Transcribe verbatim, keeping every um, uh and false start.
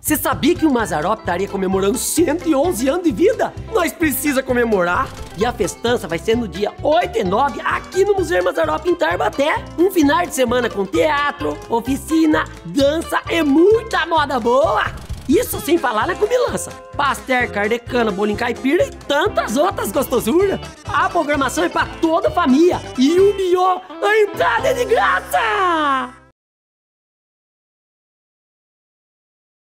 Você sabia que o Mazzaropi estaria comemorando cento e onze anos de vida? Nós precisa comemorar! E a festança vai ser no dia oito e nove aqui no Museu Mazzaropi em Tarbaté. Um final de semana com teatro, oficina, dança e muita moda boa! Isso sem falar na comilança. Pastel, cardecana, bolinho caipira e tantas outras gostosuras. A programação é para toda a família. E o melhor, a entrada é de graça!